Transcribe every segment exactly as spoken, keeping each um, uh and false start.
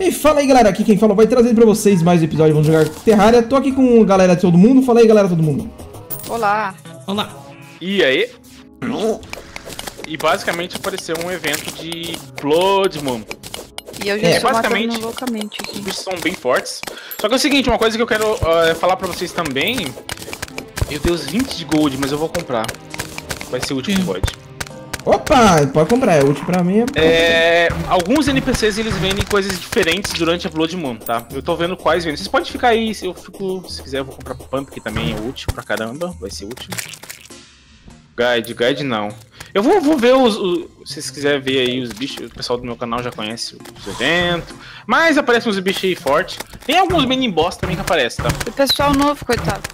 E fala aí, galera, aqui quem fala vai trazer pra vocês mais um episódio de Vamos Jogar Terraria. Tô aqui com a galera de todo mundo. Fala aí, galera, todo mundo. Olá. Olá. E aí? E basicamente apareceu um evento de Blood Moon. E eu já estou é, matando loucamente. Os bichos são bem fortes. Só que é o seguinte, uma coisa que eu quero uh, falar pra vocês também. Eu tenho os vinte de gold, mas eu vou comprar. Vai ser útil pro bot. Opa, pode comprar, é útil pra mim. É, alguns N P Cs eles vendem coisas diferentes durante a Blood Moon, tá? Eu tô vendo quais vendem. Vocês podem ficar aí, se eu fico, se quiser eu vou comprar pro Pump, que também é útil pra caramba, vai ser útil. Guide, guide não. Eu vou, vou ver os, os... Se vocês quiserem ver aí os bichos, o pessoal do meu canal já conhece os eventos. Mas aparecem uns bichos aí fortes. Tem alguns mini-boss também que aparecem, tá? O pessoal novo, coitado.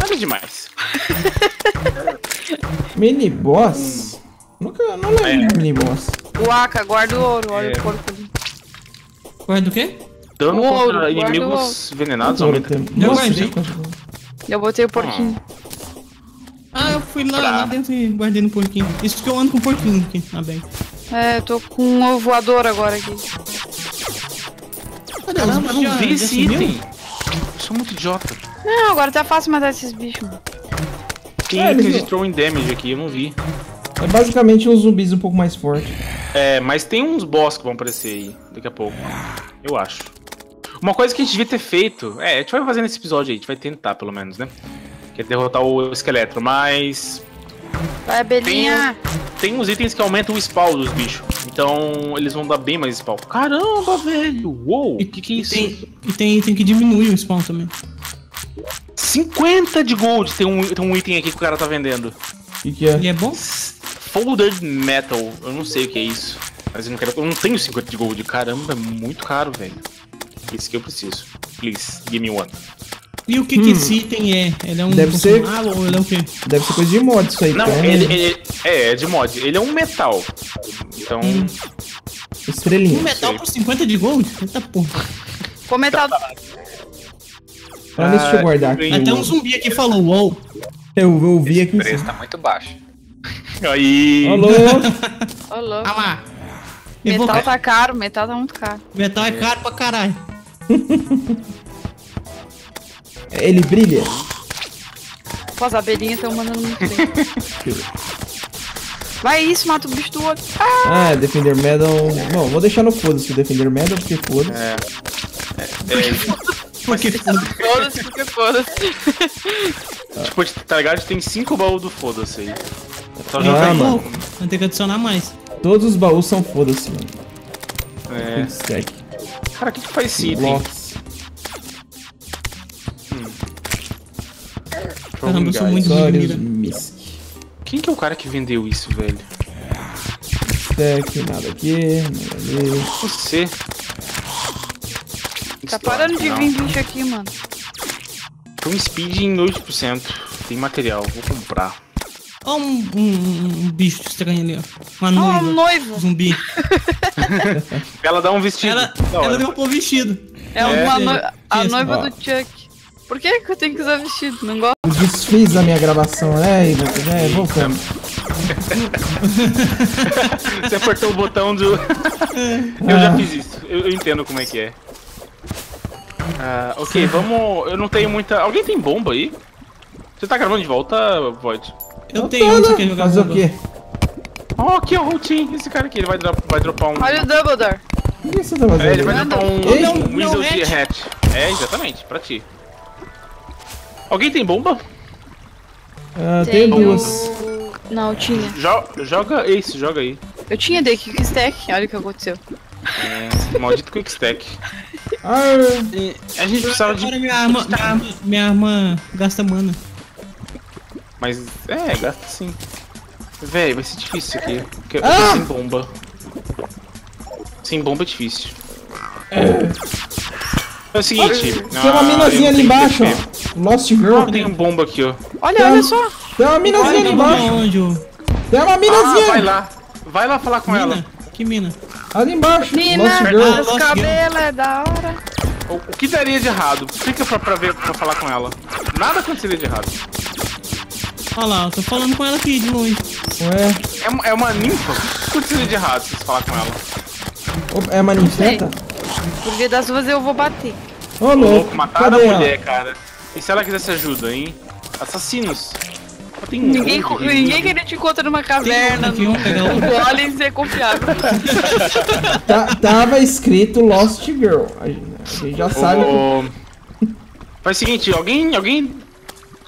Nada demais. Mini-boss? Nunca, não lembro é. Mini-boss. Waka, guarda o ouro, olha é. O corpo ali. Guarda o quê? Dano o ouro, contra inimigos ouro. Venenados aumenta. Eu guardei. Eu botei o porquinho. Ah, eu fui lá, lá dentro e guardei no porquinho. Isso que eu ando com porquinho aqui, tá bem. É, eu tô com um ovo voador agora aqui. Cadê? Eu não vi esse item. Eu sou muito idiota. Não, agora tá fácil matar esses bichos, mano. Tem é, itens de throwing damage aqui, eu não vi. É basicamente uns zumbis um pouco mais fortes. É, mas tem uns boss que vão aparecer aí daqui a pouco, eu acho. Uma coisa que a gente devia ter feito... É, a gente vai fazer nesse episódio aí, a gente vai tentar pelo menos, né? Que é derrotar o Skeletron, mas... Vai, abelhinha! Tem, tem uns itens que aumentam o spawn dos bichos. Então, eles vão dar bem mais spawn. Caramba, velho! Uou! E que que é isso? Tem, e tem item que diminui o spawn também. cinquenta de gold tem um, tem um item aqui que o cara tá vendendo. O que, que é? E é bom? Folded Metal. Eu não sei o que é isso. Mas eu não quero... Eu não tenho cinquenta de gold. Caramba, é muito caro, velho. Esse que eu preciso. Please, give me one. E o que, hum. que esse item é? Ele é um deve ser... ou ele é o quê? Deve ser coisa de mod isso aí. Não, então, ele, né? ele... É, é de mod. Ele é um metal. Então... Hum. Estrelinha. Um metal por cinquenta de gold? Eita porra. Qual metal? Tá. Ah, deixa eu guardar aqui. Até um zumbi aqui falou, uou. Eu, eu vi aqui. O preço assim. Tá muito baixo. Aí. Alô. Alô. Ah lá. Metal vou... tá caro, metal tá muito caro. Metal é, é. Caro pra caralho. Ele brilha. Pô, as abelhinhas estão mandando muito bem. Vai isso, mata o bicho do outro. Ah, ah Defender Metal. Bom, vou deixar no foda-se Defender Metal, porque foda-se. É. É, é, porque foda-se, porque foda-se. Tipo, tá ligado? Tem cinco baús do foda-se aí. Só jogar ah, mano. Não tem que adicionar mais. Todos os baús são foda-se, mano. É. Cara, o que que faz esse item? Caramba, eu sou muito mira. Quem que é o cara que vendeu isso, velho? Stack, nada aqui, nada ali. Você. Tá parando de vir bicho aqui, mano. Tem um speed em oito por cento. Tem material, vou comprar. Ó, um, um, um bicho estranho ali, ó. Uma oh, noiva. Um noivo. Zumbi. Ela dá um vestido. Ela, ela deu um pão vestido. É, é uma no... é, a noiva ó. Do Chuck. Por que que eu tenho que usar vestido? Não gosto? Eu desfiz a minha gravação, né? É, voltamos. Você apertou o botão do... Eu ah. já fiz isso. Eu, eu entendo como é que é. Ah, ok, vamos... Eu não tenho muita... Alguém tem bomba aí? Você tá gravando de volta, Void? Eu, eu tenho. Você quer jogar fazer bomba? O quê? Oh, aqui é o Routinho. Esse cara aqui, ele vai, dro vai dropar um... Olha o Dumbledore. O que você tá fazendo? É, ele vai dropar um... Ei, um, um Weasel de Hatch. É, exatamente. Pra ti. Alguém tem bomba? Uh, tem duas. Não, tinha. Jo joga esse, joga aí. Eu tinha de Quick Stack, olha o que aconteceu. É, maldito Quick Stack. Ah, a gente precisava de... Minha arma, minha, arma, minha arma gasta mana. Mas, é, gasta sim. Véi, vai ser difícil aqui. Porque ah! eu tô sem bomba. Sem bomba é difícil. É. É o seguinte... Olha, ah, tem uma minazinha ali embaixo, ó. Lost Girl. Ah, tem um bomba aqui, ó. Olha, tem, olha só. Tem uma minazinha ali embaixo. Onde? Tem uma minazinha. Ah, vai lá. Vai lá falar com mina. Ela. Que mina? Ali embaixo. Mina. Lost Girl. Ah, os cabelos é da hora. O, o que daria de errado? Clica pra, pra ver, pra falar com ela. Nada aconteceria de errado. Olha lá, eu tô falando com ela aqui de longe. Ué. É, é uma ninfa? O que aconteceria de errado se você falar com ela? É uma ninfeta? Porque das duas eu vou bater. Ô, oh, louco, mataram a mulher, cara. E se ela quisesse ajuda, hein? Assassinos. Tem ninguém um ninguém que ele te encontra numa caverna, no golem, você é confiável. Tá, tava escrito Lost Girl. A gente já oh, sabe. Oh. Que... Faz o seguinte, alguém, alguém,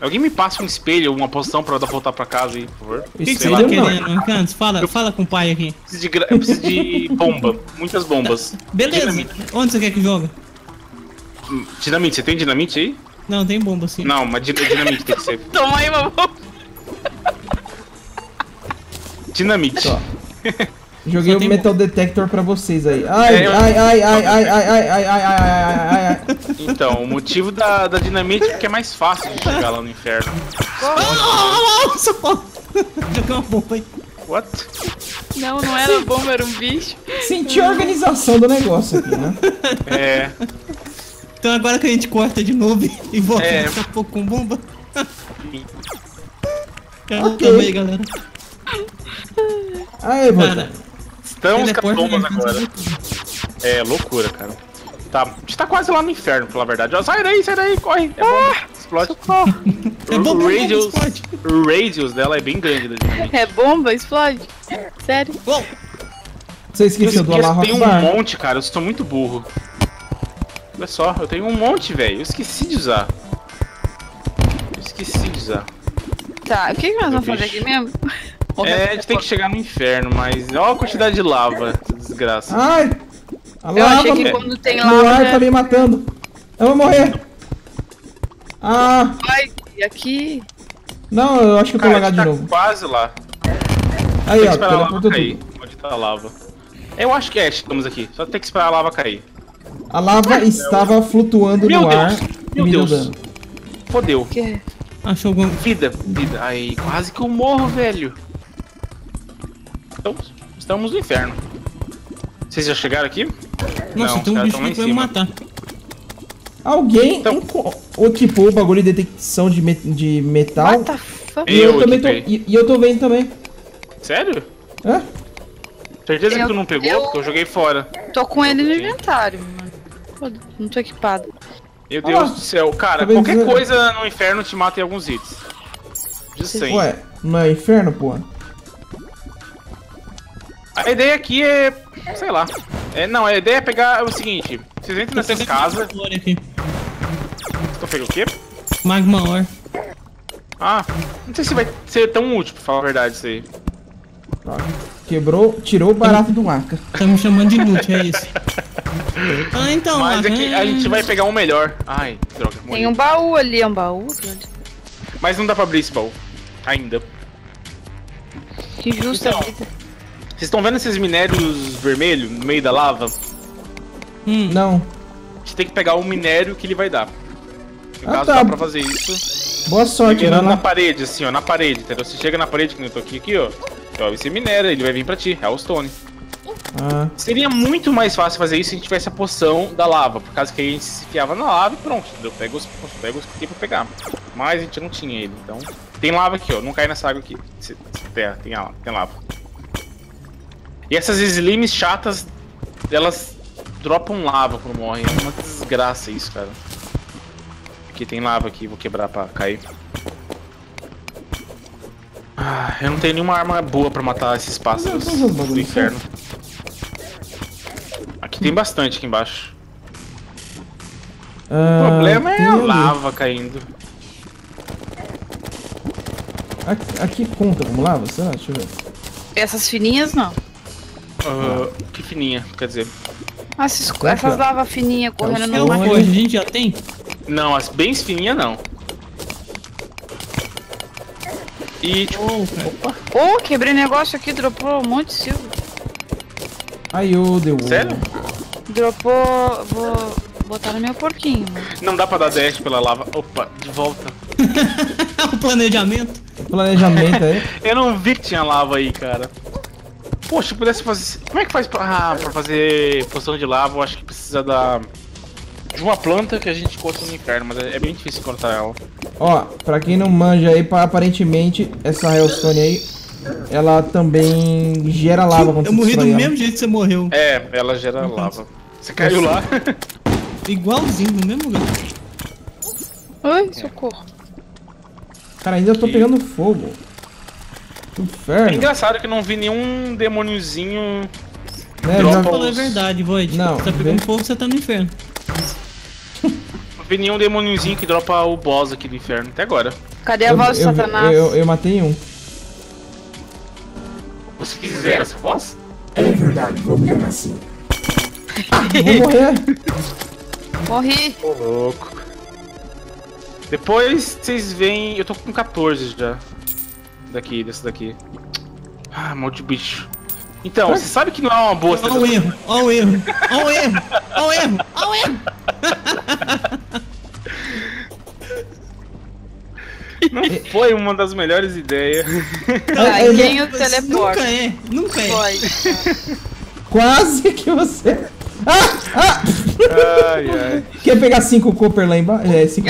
alguém me passa um espelho, uma poção pra eu voltar pra casa aí, por favor. Espelho eu querendo, Arkantos, fala, eu... fala com o pai aqui. Eu preciso de, gra... eu preciso de bomba, muitas bombas. Beleza, dinamite. Onde você quer que joga? Dinamite, você tem dinamite aí? Não, tem bomba sim. Não, mas dinamite tem que ser. Toma aí uma bomba. Dinamite. Joguei o metal detector pra vocês aí. Ai, ai, ai, ai, ai, ai, ai, ai, ai, então, o motivo da dinamite é que é mais fácil de chegar lá no inferno. Joguei uma bomba aí. What? Não, não era bomba, era um bicho. Senti a organização do negócio aqui, né? É. Então agora que a gente corta de novo e volta daqui a pouco com bomba. Calma aí, galera. Aê, cara, estamos com as bombas agora. É loucura, cara. Tá, a gente tá quase lá no inferno, pela verdade. Ó, sai daí, sai daí, corre. É bomba, ah, explode. É bomba, radius, bomba, explode. O radius dela é bem grande. É bomba, explode. Sério. Bom, você esqueceu do alarro. Eu tenho um monte, cara. Eu sou muito burro. Olha só, eu tenho um monte, velho. Eu esqueci de usar. Eu esqueci de usar. Tá, o que, que nós vamos fazer aqui mesmo? É, a gente tem que chegar no inferno, mas olha a quantidade de lava, desgraça. Ai! A lava, eu achei que quando tem lava... O ar né? tá me matando. Eu vou morrer. Ah! Ai, aqui... Não, eu acho que eu tô lagado de novo. Tá quase lá. Aí, tem ó, que esperar a lava cair. Onde tá a lava? Eu acho que é, estamos aqui. Só tem que esperar a lava cair. A lava ah, estava eu... flutuando meu no Deus, ar. Meu me Deus! Dando. Fodeu. O que é? Achou alguma... Vida, vida. Ai, quase que eu morro, velho. Estamos no inferno. Vocês já chegaram aqui? Nossa, tem um bicho que vai me matar. Alguém... Então... Ou tipo, o bagulho de detecção de, me de metal. E eu, eu também tô... E, e eu tô vendo também. Sério? Hã? Certeza eu... que tu não pegou, eu... porque eu joguei fora. Tô com ele no inventário, mano. Não tô equipado. Meu Deus ah, do céu. Cara, qualquer dizer... coisa no inferno te mata em alguns hits. De cem. Ué, não é inferno, porra? A ideia aqui é, sei lá, é, não, a ideia é pegar o seguinte, vocês entram nessas casas... Tô pegando o quê? Magma Ore. Ah, não sei se vai ser tão útil, pra falar a verdade, isso aí. Quebrou, tirou o barato do Waka. Estamos chamando de loot, é isso. Ah, então, mas Waka, é que a gente vai pegar um melhor. Ai, droga. Morri. Tem um baú ali, é um baú? Mas não dá pra abrir esse baú, ainda. Que justa então, a vida. Vocês estão vendo esses minérios vermelhos no meio da lava? Hum. Não. A gente tem que pegar o minério que ele vai dar. No ah, caso, tá. dá pra fazer isso. Boa sorte, mirando na parede, assim, ó, na parede, entendeu? Você chega na parede, que eu tô aqui, aqui, ó. Então, esse minério, ele vai vir pra ti, Hellstone. Ah. Seria muito mais fácil fazer isso se a gente tivesse a poção da lava, por causa que a gente se fiava na lava e pronto, entendeu? Pega os, pega os que tem pra pegar. Mas a gente não tinha ele, então... Tem lava aqui, ó, não cai nessa água aqui. Terra, tem lava, tem lava. E essas slimes chatas, elas dropam lava quando morrem. É uma desgraça isso, cara. Aqui tem lava aqui, vou quebrar pra cair. Ah, eu não tenho nenhuma arma boa pra matar esses pássaros do inferno. Aqui tem bastante aqui embaixo. Ah, o problema é a lava caindo. Aqui, aqui conta como lava, será? Deixa eu ver. Essas fininhas não. Uh, que fininha, quer dizer. Nossa, esco... essas lava fininha correndo no mar. Hoje a gente já tem? Não, as bem fininhas não. E tipo. Oh, opa! Oh, quebrei negócio aqui, dropou um monte de silver. Ai, ô, deu. Sério? Dropou. Vou botar no meu porquinho. Não dá pra dar dash pela lava. Opa, de volta. O planejamento. O planejamento aí. Eu não vi que tinha lava aí, cara. Poxa, se pudesse fazer... Como é que faz pra, ah, pra fazer poção de lava? Eu acho que precisa da... de uma planta que a gente corta no inferno, mas é bem difícil cortar ela. Ó, pra quem não manja aí, aparentemente, essa Hellstone aí, ela também gera lava quando eu você morri do ela. Mesmo jeito que você morreu. É, ela gera lava. Você caiu lá? Igualzinho, no mesmo lugar. Ai, socorro. Cara, ainda eu tô pegando fogo. Que inferno. É engraçado que não vi nenhum demôniozinho. É, não falou a verdade, Void. Não, você tá pegando fogo, você tá no inferno. Não vi nenhum demôniozinho que dropa o boss aqui do inferno até agora. Cadê a voz do Satanás? Eu, eu, eu matei um. Você quis ver essa voz? É verdade, vou morrer assim. Vou morrer. Morri. Ô, louco. Depois vocês veem. Eu tô com quatorze já. Daqui, desse daqui. Ah, um monte de bicho. Então, você sabe que não é uma boa. Olha o erro, olha o erro, olha o erro, olha o erro, olha o erro. Não foi uma das melhores ideias. Ah, eu nem o teleporte. Nunca é, nunca é. Foi. Quase que você. Ah, ah. Ai, ai. Quer pegar cinco copper lá embaixo? É, cinco.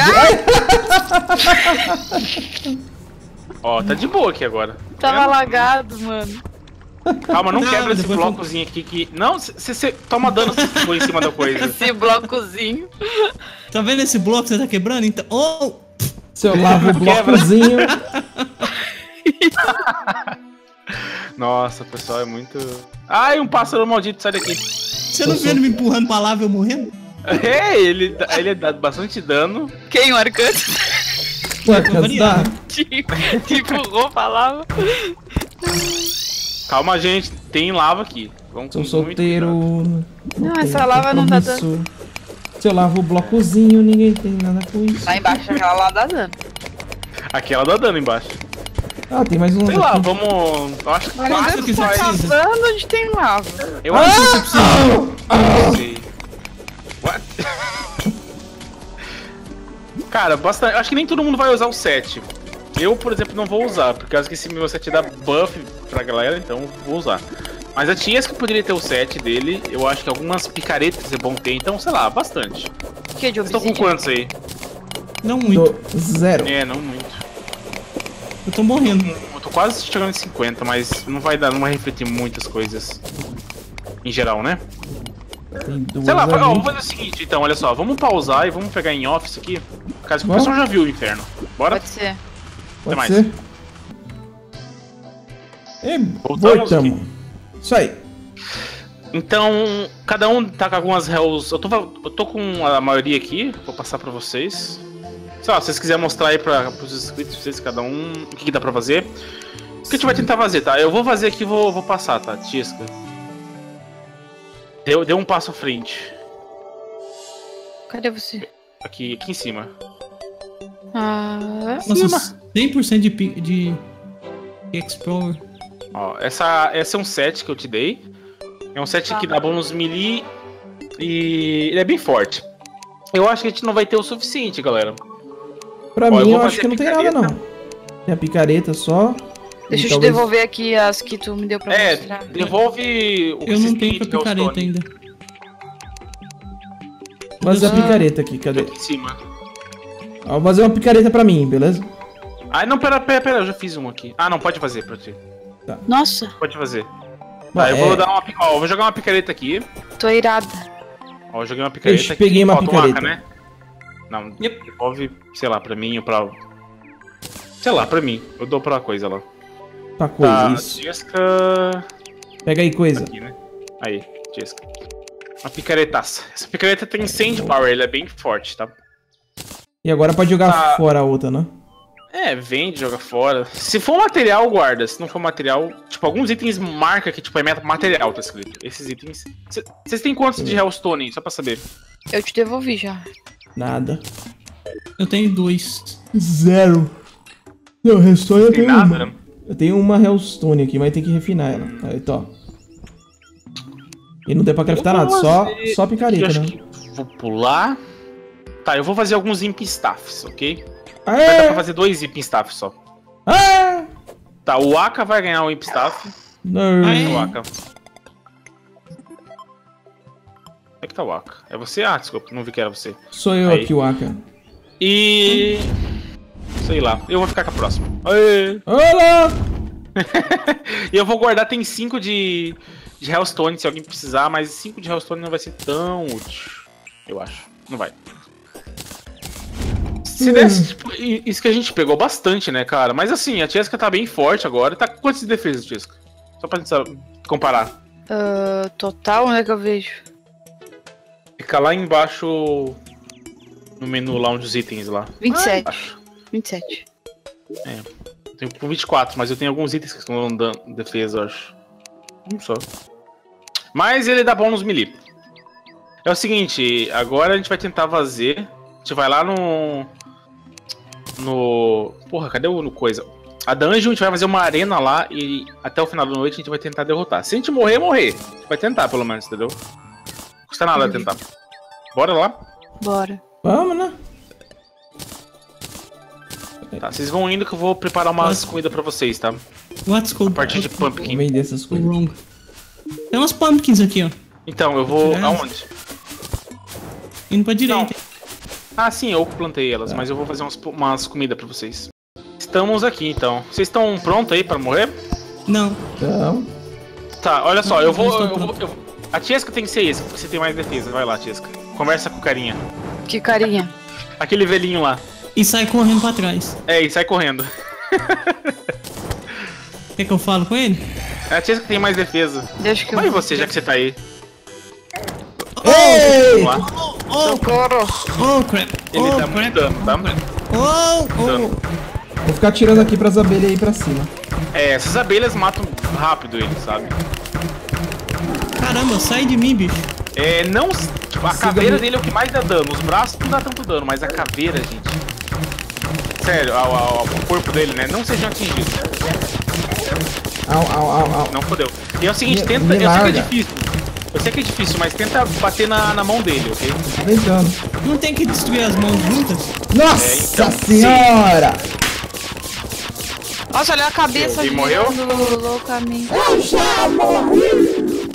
Ó, tá de boa aqui agora. Tava é, lagado, mano. Calma, não, não quebra esse blocozinho eu... aqui que... Não, você toma dano se for em cima da coisa. Esse blocozinho. Tá vendo esse bloco que você tá quebrando? Então... Oh! Se eu lavo o blocozinho... Nossa, pessoal, é muito... Ai, um pássaro maldito, sai daqui. Você não viu ele me empurrando pra lava e eu morrendo? É, ele, ele dá bastante dano. Quem, o Arkantos? O Arkantos dá. Tipo, empurrou pra lava. Calma, gente, tem lava aqui. Vamos. Sou solteiro. Não, essa lava não dá dano. Se eu lavo o blocozinho, ninguém tem nada com isso. Lá embaixo, aquela lá dá dano. Aquela dá dano embaixo. Ah, tem mais um. Sei lá, vamos. Eu acho que quase que tá cavando onde tem lava. Eu acho que você precisa. What? Cara, basta. Eu acho que nem todo mundo vai usar o set. Eu, por exemplo, não vou usar, por causa que esse meu set dá buff pra galera, então vou usar. Mas a Thiesca poderia ter o set dele, eu acho que algumas picaretas é bom ter, então sei lá, bastante. Que de obsidian? Vocês estão com quantos aí? Não muito. Tô zero. É, não muito. Eu tô morrendo. Eu tô, eu tô quase chegando em cinquenta, mas não vai dar, não vai refletir muitas coisas. Em geral, né? Sei lá, ó, vamos fazer o seguinte então, olha só, vamos pausar e vamos pegar em off isso aqui. Por causa que o pessoal já viu o inferno. Bora? Pode ser. Pode mais. Ser? E voltamos. Isso aí. Então, cada um tá com algumas Hells. Eu tô, eu tô com a maioria aqui, vou passar pra vocês. Sei lá, se vocês quiserem mostrar aí pra, pros inscritos, vocês, cada um, o que, que dá pra fazer. O que a gente vai tentar fazer, tá? Eu vou fazer aqui e vou, vou passar, tá? Thiesca. Deu, deu um passo à frente. Cadê você? Aqui, aqui em cima. Ah, nossa, cem por cento de, de Explorer. Ó, essa, essa é um set que eu te dei. É um set ah, que dá bônus melee e ele é bem forte. Eu acho que a gente não vai ter o suficiente, galera. Pra ó, mim, eu, eu acho que não tem nada, não. Tem a picareta só. Deixa eu talvez... te devolver aqui as que tu me deu pra é, mostrar. Devolve o que eu não tenho pra picareta ainda. Mas ah, a picareta aqui, cadê? Aqui em cima. Vou fazer uma picareta pra mim, beleza? Ah, não, pera, pera, pera, eu já fiz uma aqui. Ah, não, pode fazer pra ti. Tá. Nossa. Pode fazer. Tá, é... eu vou dar uma picareta. Ó, eu vou jogar uma picareta aqui. Tô irada. Ó, eu joguei uma picareta eu aqui. Peguei uma ó, picareta. Waka, né? Não, yep. Devolve, sei lá, pra mim ou pra... Sei lá, pra mim. Eu dou pra coisa lá. Pra coisa, tá, isso. Thiesca... Pega aí, coisa. Aqui, né? Aí, Thiesca. Uma picaretaça. Essa picareta tem cem de power, ele é bem forte, tá? E agora pode jogar tá. fora a outra, né? É, vende, joga fora. Se for material, guarda. Se não for material... Tipo, alguns itens marca que tipo, é material, tá escrito. Esses itens... Vocês têm quantos de Hellstone, só pra saber? Eu te devolvi já. Nada. Eu tenho dois. Zero. Não, Hellstone eu tenho nada, uma. Né? Eu tenho uma Hellstone aqui, mas tem que refinar ela. Hum. Aí, tô. E não tem pra craftar nada, fazer... só, só picareta, eu né? Que vou pular... Tá, eu vou fazer alguns imp staffs, ok? Aê! Vai dar pra fazer dois imp staffs só. Aê! Tá, o Waka vai ganhar o imp staff. Não. Aí, Waka. Onde é que tá o Waka? É você? Ah, desculpa, não vi que era você. Sou eu aí. Aqui, o Waka. E... sei lá, eu vou ficar com a próxima. Aê! Olá! E eu vou guardar, tem cinco de... de Hellstone se alguém precisar, mas cinco de Hellstone não vai ser tão útil, eu acho. Não vai. Se desse, tipo, isso que a gente pegou bastante, né, cara? Mas assim, a Thiesca tá bem forte agora. Tá com quantos de defesa, Thiesca? Só pra gente saber, comparar. Uh, total, onde é que eu vejo? Fica lá embaixo no menu, lá onde os itens lá. vinte e sete. Ah, vinte e sete. É. Eu tenho com vinte e quatro, mas eu tenho alguns itens que estão dando defesa, eu acho. Um só. Mas ele dá bom nos melee. É o seguinte, agora a gente vai tentar fazer. A gente vai lá no... No... Porra, cadê o coisa? A dungeon, a gente vai fazer uma arena lá e até o final da noite a gente vai tentar derrotar. Se a gente morrer, morrer. A gente vai tentar, pelo menos, entendeu? Não custa nada tentar. Bora lá? Bora. Vamos, né? Tá, vocês vão indo que eu vou preparar umas comidas pra vocês, tá? Let's go. A partir de pumpkin. Dessas coisas. Wrong. Tem umas pumpkins aqui, ó. Então, eu vou... É. Aonde? Indo pra direita. Não. Ah, sim, eu plantei elas, tá. Mas eu vou fazer umas, umas comidas pra vocês. Estamos aqui, então. Vocês estão prontos aí pra morrer? Não. Não. Tá, olha só, não, eu, vou, eu, vou, eu vou... A Thiesca tem que ser esse, porque você tem mais defesa. Vai lá, Thiesca. Conversa com o carinha. Que carinha? Aquele velhinho lá. E sai correndo pra trás. É, e sai correndo. Quer que eu falo com ele? É a Thiesca que tem mais defesa. Deixa que eu... Vai você, já que você tá aí. Oh! Vamos lá. Oh, oh, cara. Oh, crap. Ele oh, tá muito dano, tá? Oh, oh. Dano. Vou ficar atirando aqui pras abelhas aí pra cima. É, essas abelhas matam rápido ele, sabe? Caramba, sai de mim, bicho. É, não... Tipo, a Siga caveira mim. Dele é o que mais dá dano. Os braços não dá tanto dano, mas a caveira, gente... Sério, ao, ao, ao, o corpo dele, né? Não sejam atingidos. Au, au, au, au. Não fodeu. E é o seguinte, me, tenta... Me eu sei que é difícil. Eu sei que é difícil, mas tenta bater na, na mão dele, ok? Tentando. Não tem que destruir as mãos juntas? Nossa é, então, senhora! Sim. Nossa, olha a cabeça dele. E morreu? Loucamente. Eu já morri!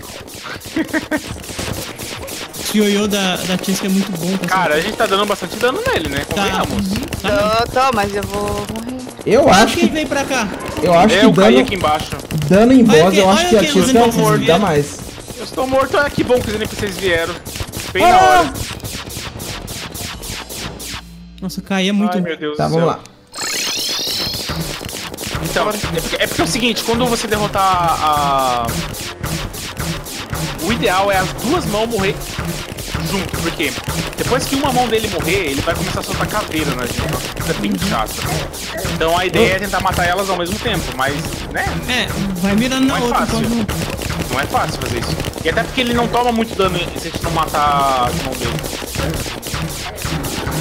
O ioiô da, da Thiesca é muito bom. Cara, a gente tá dando bastante dano nele, né? Convenhamos. Tá, tô, tô, mas eu vou morrer. Eu acho que... vem pra cá. Eu acho que dano... aqui embaixo. Dano em boss, eu acho que a Thiesca dá mais. Eu estou morto. Olha que bom que os N P Cs vieram. Bem na hora. Nossa, caía muito. Ai, meu Deus do céu. Tá, vamos lá. Então, é porque é, porque é o seguinte, quando você derrotar a... O ideal é as duas mãos morrer junto, porque depois que uma mão dele morrer, ele vai começar a soltar caveira na gente, fica bem chato. Então a ideia é tentar matar elas ao mesmo tempo, mas, né? É, vai mirando na outra. Não é fácil fazer isso. E até porque ele não toma muito dano se a gente não matar a mão dele.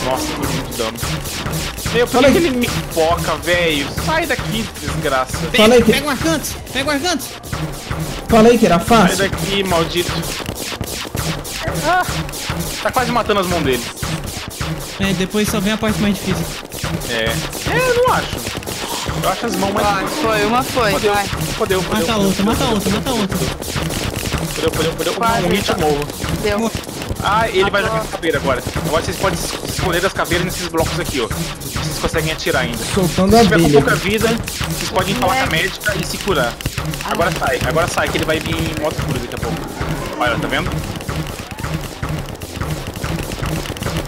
Nossa, por muito dano. Meu, por que ele me foca, velho? Sai daqui, desgraça. Pega, pega o Arkantos, pega o Arkantos. Falei que era fácil. Sai daqui, maldito. Ah, tá quase matando as mãos dele. É, depois só vem a parte mais difícil. É. É, eu não acho. Eu acho as mãos mais ah, difíceis. Foi, uma foi, podeu, vai. Podeu, podeu, mata podeu, outra, podeu, mata podeu, outra, mata outra. Podeu, podeu, podeu. Um hit novo. Deu. Ah, ele matou. Vai jogar essa caveira agora. Agora vocês podem se esconder das caveiras nesses blocos aqui, ó. Vocês conseguem atirar ainda. Soltando se tiver com pouca vida, vocês podem falar com a médica e se curar. Agora sai, agora sai, que ele vai vir em moto cura daqui a pouco. Olha, tá vendo?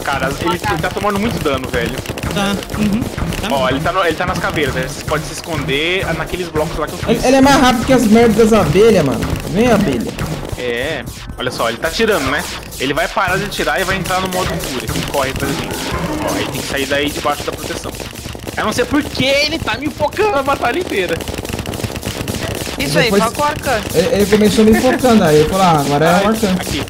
Cara, ele, ele tá tomando muito dano, velho. Tá, uhum. Tá. Ó, ele tá, no, ele tá nas caveiras, velho. Vocês podem se esconder naqueles blocos lá que eu fiz. Ele é mais rápido que as merdas das abelhas, mano. Vem, abelha. É, olha só, ele tá atirando, né? Ele vai parar de atirar e vai entrar no modo cura. Ele corre atrás de mim. Ó, ele tem que sair daí debaixo da proteção. Eu não sei por que ele tá me focando a batalha inteira. Isso aí, só com o Arkantos. Ele, ele começou me focando, aí eu falei, ah, agora é o Arkantos. Aqui.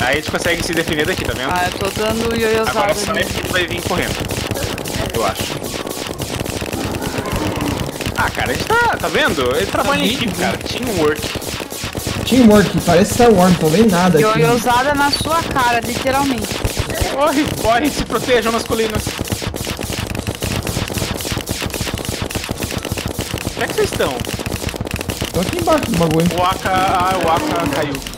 Aí a gente consegue se defender daqui, tá vendo? Ah, eu tô dando ioiôzada. Agora só é que ele vai vir correndo. Eu acho. Ah, cara, a gente tá, tá vendo? Ele trabalha em equipe, cara. Teamwork. Teamwork, parece Star Wars, não vem nada aqui. Ioiôzada na sua cara, literalmente. Corre, corre, se protejam nas colinas. Onde é que vocês estão? Tô aqui embaixo do bagulho. O Waka, ah, o Waka caiu.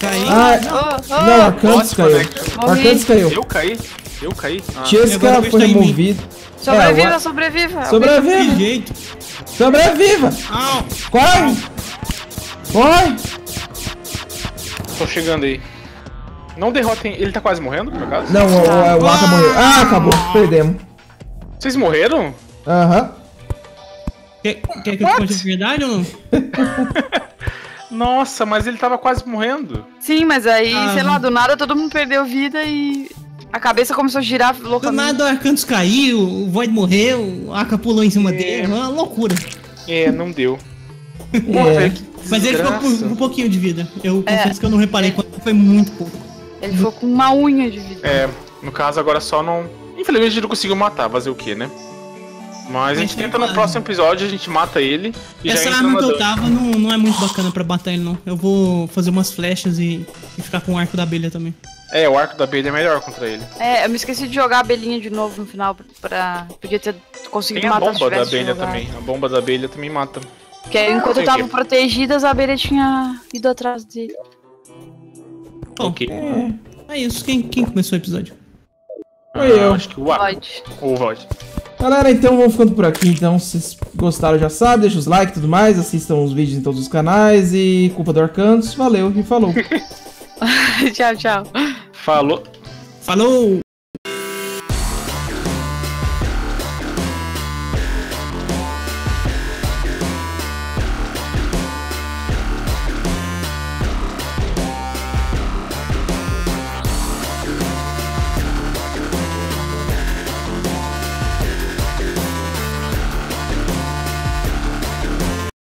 Caiu? Ah, oh, oh. Não, o Arkantos caiu. O Arkantos caiu. Eu caí? Eu caí? Ah. Thiesca foi removido. Sobreviva, é, sobreviva. Sobreviva. Sobreviva. Sobreviva. Corre! Vai! Tô chegando aí. Não derrotem. Ele tá quase morrendo, por acaso? Não, o Waka morreu. Ah, acabou. Perdemos. Vocês morreram? Aham. Uh-huh. Quer, quer que eu te conte a verdade ou não? Nossa, mas ele tava quase morrendo. Sim, mas aí, ah. sei lá, do nada todo mundo perdeu vida e a cabeça começou a girar loucamente. Do nada o Arkantos caiu, o Void morreu, o Aka pulou em cima é. dele, uma loucura. É, não deu. É. É, mas ele ficou com um pouquinho de vida. Eu confesso é. que eu não reparei, é. quanto foi muito pouco. Ele ficou com uma unha de vida. É, no caso agora só não... Infelizmente a gente não conseguiu matar, fazer o quê, né? Mas a gente tenta no próximo episódio, a gente mata ele e já entra. Essa arma que eu tava não, não é muito bacana pra matar ele não. Eu vou fazer umas flechas e, e ficar com o arco da abelha também. É, o arco da abelha é melhor contra ele. É, eu me esqueci de jogar a abelhinha de novo no final pra... Podia ter conseguido matar. Tem a bomba da abelha também, a bomba da abelha também mata. Porque enquanto eu tava protegidas, a abelha tinha ido atrás dele. Bom, okay. é, é isso, quem, quem começou o episódio? Foi ah, eu, acho que o Void. O Void. Galera, então vamos ficando por aqui, então se vocês gostaram já sabe, deixa os likes e tudo mais, assistam os vídeos em todos os canais e culpa do Arkantos, valeu e falou. Tchau, tchau. Falou. Falou.